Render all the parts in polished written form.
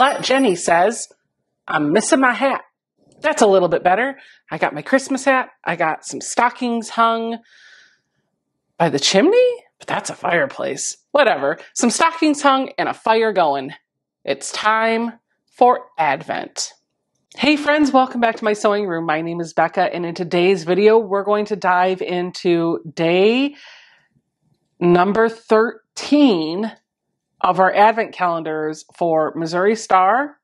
Flat Jenny says, I'm missing my hat. That's a little bit better. I got my Christmas hat. I got some stockings hung by the chimney, but that's a fireplace. Whatever. Some stockings hung and a fire going. It's time for Advent. Hey friends, welcome back to my sewing room. My name is Becca, and in today's video, we're going to dive into day number 13 of our Advent calendars for Missouri Star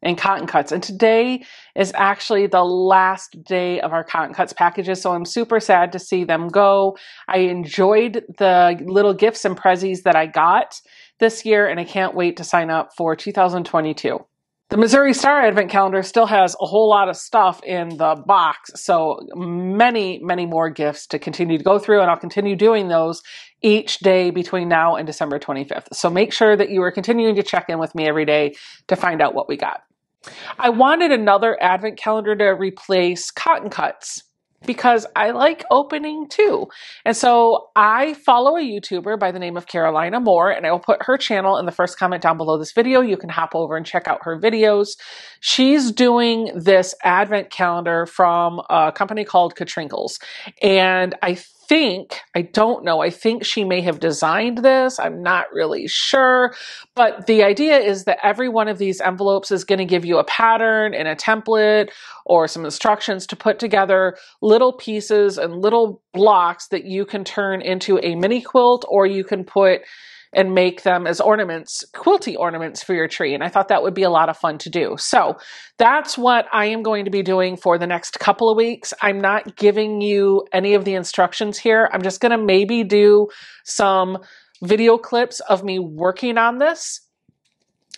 and Cotton Cuts. And today is actually the last day of our Cotton Cuts packages, so I'm super sad to see them go. I enjoyed the little gifts and prezzies that I got this year, and I can't wait to sign up for 2022. The Missouri Star Advent Calendar still has a whole lot of stuff in the box, so many, many more gifts to continue to go through, and I'll continue doing those each day between now and December 25th. So make sure that you are continuing to check in with me every day to find out what we got. I wanted another Advent Calendar to replace Cotton Cuts, because I like opening too. And so I follow a YouTuber by the name of Carolina Moore, and I will put her channel in the first comment down below this video. You can hop over and check out her videos. She's doing this Advent calendar from a company called Katrinkles. And I think she may have designed this. I'm not really sure. But the idea is that every one of these envelopes is going to give you a pattern and a template or some instructions to put together little pieces and little blocks that you can turn into a mini quilt, or you can put and make them as ornaments, quilty ornaments for your tree. And I thought that would be a lot of fun to do. So that's what I am going to be doing for the next couple of weeks. I'm not giving you any of the instructions here. I'm just going to maybe do some video clips of me working on this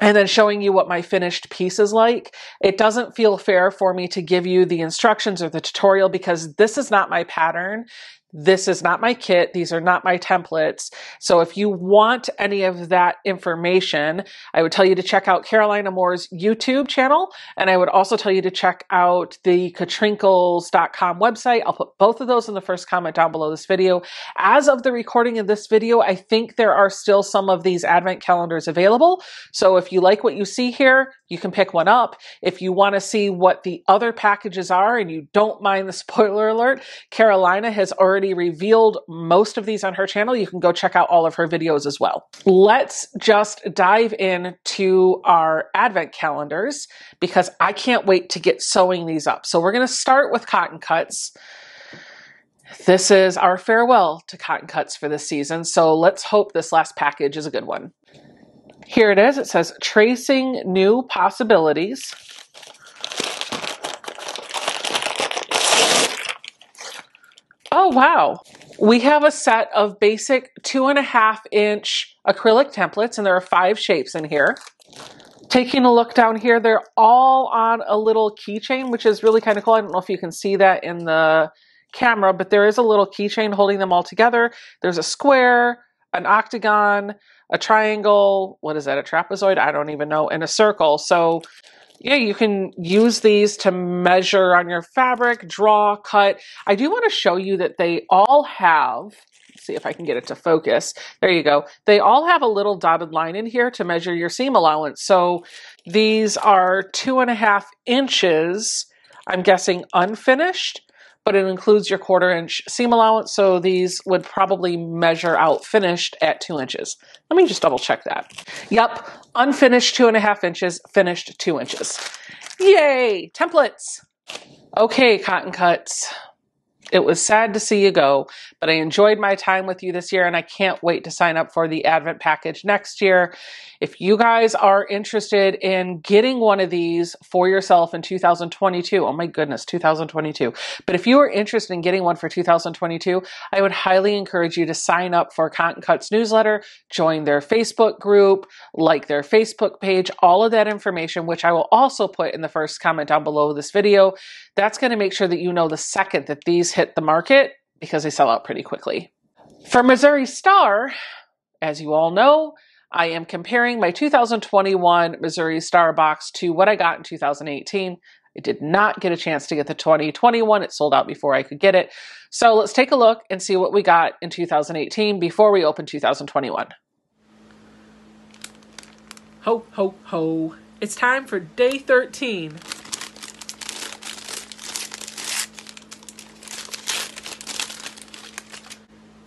and then showing you what my finished piece is like. It doesn't feel fair for me to give you the instructions or the tutorial because this is not my pattern. This is not my kit. These are not my templates. So if you want any of that information, I would tell you to check out Carolina Moore's YouTube channel. And I would also tell you to check out the Katrinkles.com website. I'll put both of those in the first comment down below this video. As of the recording of this video, I think there are still some of these Advent calendars available. So if you like what you see here, you can pick one up. If you want to see what the other packages are and you don't mind the spoiler alert, Carolina has already revealed most of these on her channel. You can go check out all of her videos as well. Let's just dive into our Advent calendars because I can't wait to get sewing these up. So we're going to start with Cotton Cuts. This is our farewell to Cotton Cuts for this season. So let's hope this last package is a good one. Here it is. It says, Tracing New Possibilities. Oh, wow. We have a set of basic 2.5-inch acrylic templates, and there are 5 shapes in here. Taking a look down here, they're all on a little keychain, which is really kind of cool. I don't know if you can see that in the camera, but there is a little keychain holding them all together. There's a square, an octagon, a triangle, what is that, a trapezoid? I don't even know, and a circle. So yeah, you can use these to measure on your fabric, draw, cut. I do want to show you that they all have, let's see if I can get it to focus. There you go. They all have a little dotted line in here to measure your seam allowance. So these are 2.5 inches, I'm guessing unfinished, but it includes your 1/4-inch seam allowance, so these would probably measure out finished at 2 inches. Let me just double check that. Yep, unfinished 2.5 inches, finished 2 inches. Yay, templates. Okay, Cotton Cuts. It was sad to see you go, but I enjoyed my time with you this year, and I can't wait to sign up for the Advent package next year. If you guys are interested in getting one of these for yourself in 2022, oh my goodness, 2022. But if you are interested in getting one for 2022, I would highly encourage you to sign up for Cotton Cuts newsletter, join their Facebook group, like their Facebook page, all of that information, which I will also put in the first comment down below this video. That's going to make sure that you know the second that these hit the market, because they sell out pretty quickly. For Missouri Star, as you all know, I am comparing my 2021 Missouri Star box to what I got in 2018. I did not get a chance to get the 2021. It sold out before I could get it. So let's take a look and see what we got in 2018 before we open 2021. Ho, ho, ho. It's time for day 13.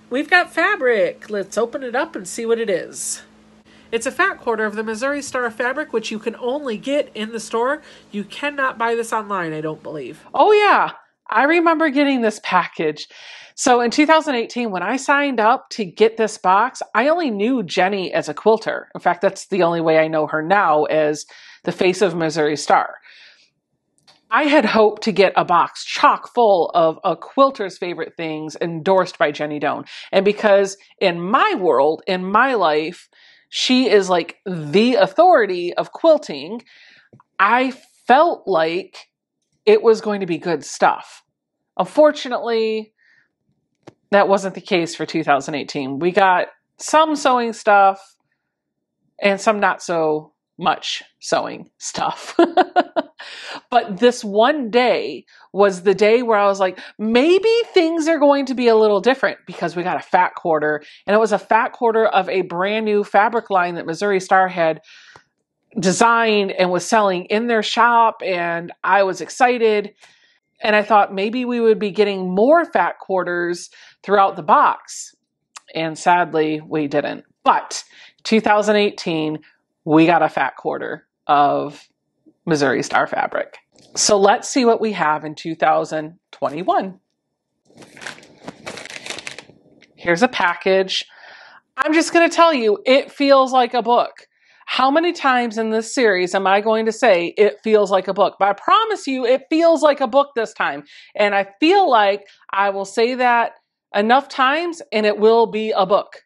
We've got fabric. Let's open it up and see what it is. It's a fat quarter of the Missouri Star fabric, which you can only get in the store. You cannot buy this online, I don't believe. Oh yeah, I remember getting this package. So in 2018, when I signed up to get this box, I only knew Jenny as a quilter. In fact, that's the only way I know her now, as the face of Missouri Star. I had hoped to get a box chock full of a quilter's favorite things endorsed by Jenny Doan. And because in my world, in my life, she is like the authority of quilting, I felt like it was going to be good stuff. Unfortunately, that wasn't the case for 2018. We got some sewing stuff and some not so much sewing stuff. But this one day was the day where I was like, maybe things are going to be a little different, because we got a fat quarter, and it was a fat quarter of a brand new fabric line that Missouri Star had designed and was selling in their shop. And I was excited, and I thought maybe we would be getting more fat quarters throughout the box. And sadly, we didn't. But 2018, we got a fat quarter of Missouri Star fabric. So let's see what we have in 2021. Here's a package. I'm just going to tell you, it feels like a book. How many times in this series am I going to say it feels like a book? But I promise you, it feels like a book this time. And I feel like I will say that enough times and it will be a book.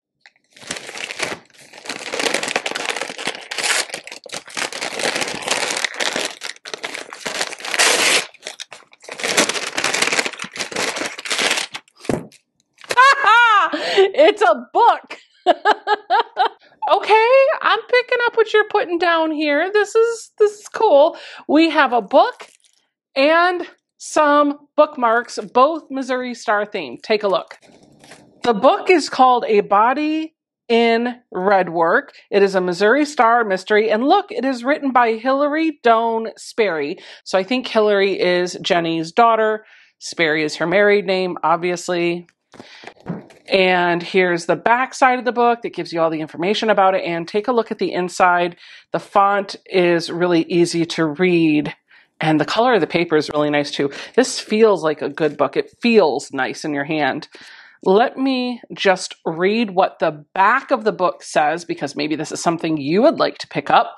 It's a book. Okay, I'm picking up what you're putting down here. This is cool. We have a book and some bookmarks, both Missouri Star themed. Take a look. The book is called A Body in Red Work. It is a Missouri Star mystery. And look, it is written by Hillary Doan Sperry. So I think Hillary is Jenny's daughter. Sperry is her married name, obviously. And here's the back side of the book that gives you all the information about it. And take a look at the inside. The font is really easy to read. And the color of the paper is really nice too. This feels like a good book. It feels nice in your hand. Let me just read what the back of the book says, because maybe this is something you would like to pick up.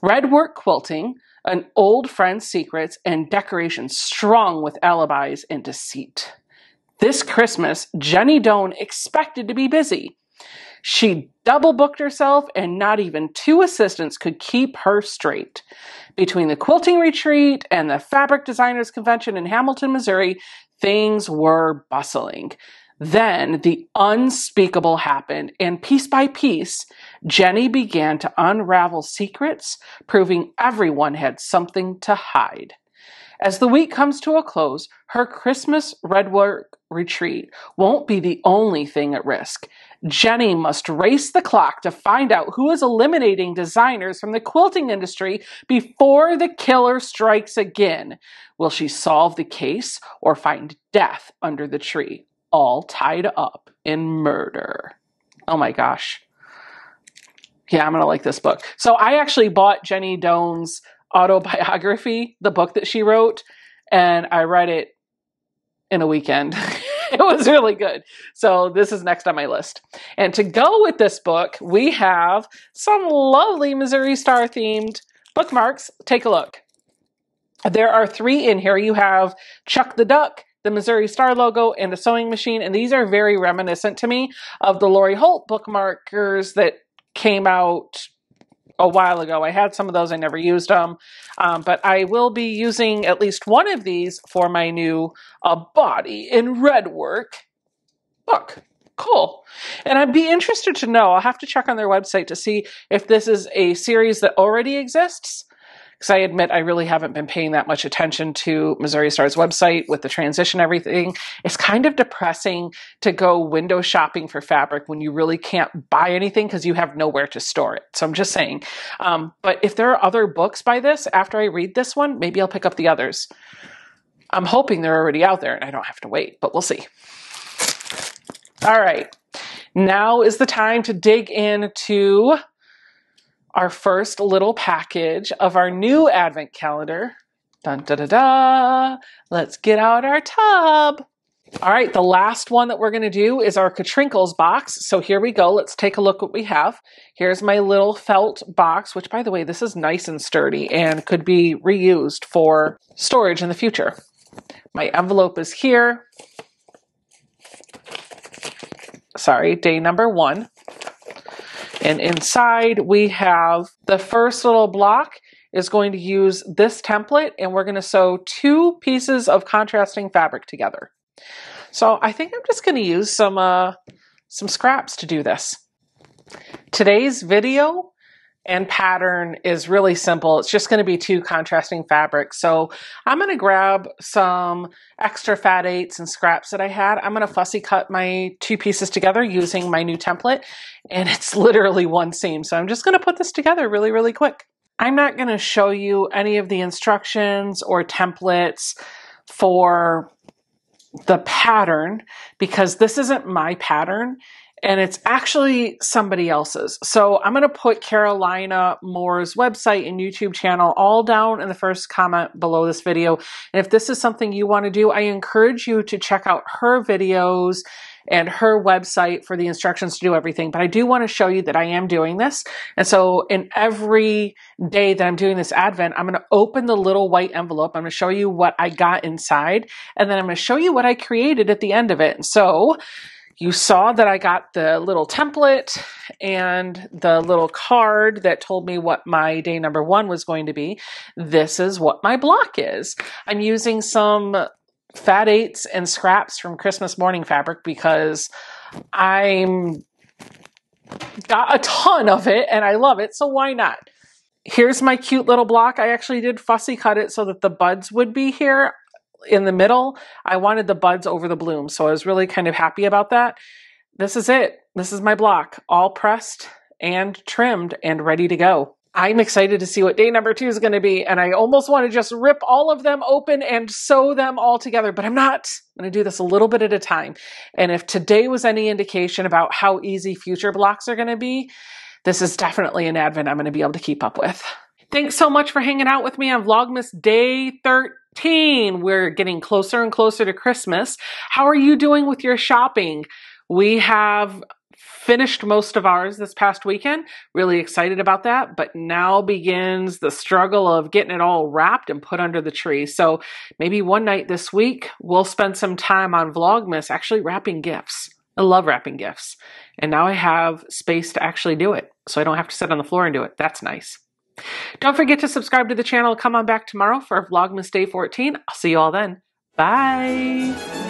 Red Work Quilting, an old friend's secrets and decorations strung with alibis and deceit. This Christmas, Jenny Doan expected to be busy. She double booked herself, and not even two assistants could keep her straight. Between the quilting retreat and the fabric designers convention in Hamilton, Missouri, things were bustling. Then the unspeakable happened, and piece by piece, Jenny began to unravel secrets, proving everyone had something to hide. As the week comes to a close, her Christmas Red Work retreat won't be the only thing at risk. Jenny must race the clock to find out who is eliminating designers from the quilting industry before the killer strikes again. Will she solve the case or find death under the tree, all tied up in murder? Oh my gosh. Yeah, I'm going to like this book. So I actually bought Jenny Doan's autobiography, the book that she wrote, and I read it in a weekend. It was really good. So this is next on my list. And to go with this book, we have some lovely Missouri Star themed bookmarks. Take a look. There are three in here. You have Chuck the Duck, the Missouri Star logo, and a sewing machine. And these are very reminiscent to me of the Lori Holt bookmarkers that came out a while ago. I had some of those. I never used them. But I will be using at least one of these for my new A Body in Red Work book. Cool. And I'd be interested to know, I'll have to check on their website to see if this is a series that already exists, because I admit I really haven't been paying that much attention to Missouri Star's website with the transition, everything. It's kind of depressing to go window shopping for fabric when you really can't buy anything because you have nowhere to store it. So I'm just saying. But if there are other books by this, after I read this one, maybe I'll pick up the others. I'm hoping they're already out there and I don't have to wait, but we'll see. All right. Now is the time to dig into our first little package of our new advent calendar. Dun, da, da, da. Let's get out our tub. All right, the last one that we're going to do is our Katrinkles box. So here we go. Let's take a look what we have. Here's my little felt box, which, by the way, this is nice and sturdy and could be reused for storage in the future. My envelope is here. Sorry, day number one. And inside we have the first little block is going to use this template, and we're going to sew two pieces of contrasting fabric together. So I think I'm just going to use some scraps to do this. Today's video and pattern is really simple. It's just going to be two contrasting fabrics. So I'm going to grab some extra fat 8s and scraps that I had. I'm going to fussy cut my two pieces together using my new template, and it's literally one seam. So I'm just going to put this together really, really quick. I'm not going to show you any of the instructions or templates for the pattern because this isn't my pattern. And it's actually somebody else's. So I'm going to put Carolina Moore's website and YouTube channel all down in the first comment below this video. And if this is something you want to do, I encourage you to check out her videos and her website for the instructions to do everything. But I do want to show you that I am doing this. And so in every day that I'm doing this advent, I'm going to open the little white envelope. I'm going to show you what I got inside. And then I'm going to show you what I created at the end of it. And so you saw that I got the little template and the little card that told me what my day number one was going to be. This is what my block is. I'm using some fat 8s and scraps from Christmas morning fabric because I'm got a ton of it and I love it, so why not? Here's my cute little block. I actually did fussy cut it so that the buds would be here. In the middle, I wanted the buds over the bloom, so I was really kind of happy about that. This is it. This is my block, all pressed and trimmed and ready to go. I'm excited to see what day number two is going to be, and I almost want to just rip all of them open and sew them all together, but I'm not. I'm going to do this a little bit at a time. And if today was any indication about how easy future blocks are going to be, this is definitely an advent I'm going to be able to keep up with. Thanks so much for hanging out with me on Vlogmas Day 13. We're getting closer and closer to Christmas. How are you doing with your shopping? We have finished most of ours this past weekend. Really excited about that. But now begins the struggle of getting it all wrapped and put under the tree. So maybe one night this week, we'll spend some time on Vlogmas actually wrapping gifts. I love wrapping gifts. And now I have space to actually do it. So I don't have to sit on the floor and do it. That's nice. Don't forget to subscribe to the channel. Come on back tomorrow for Vlogmas Day 14. I'll see you all then. Bye.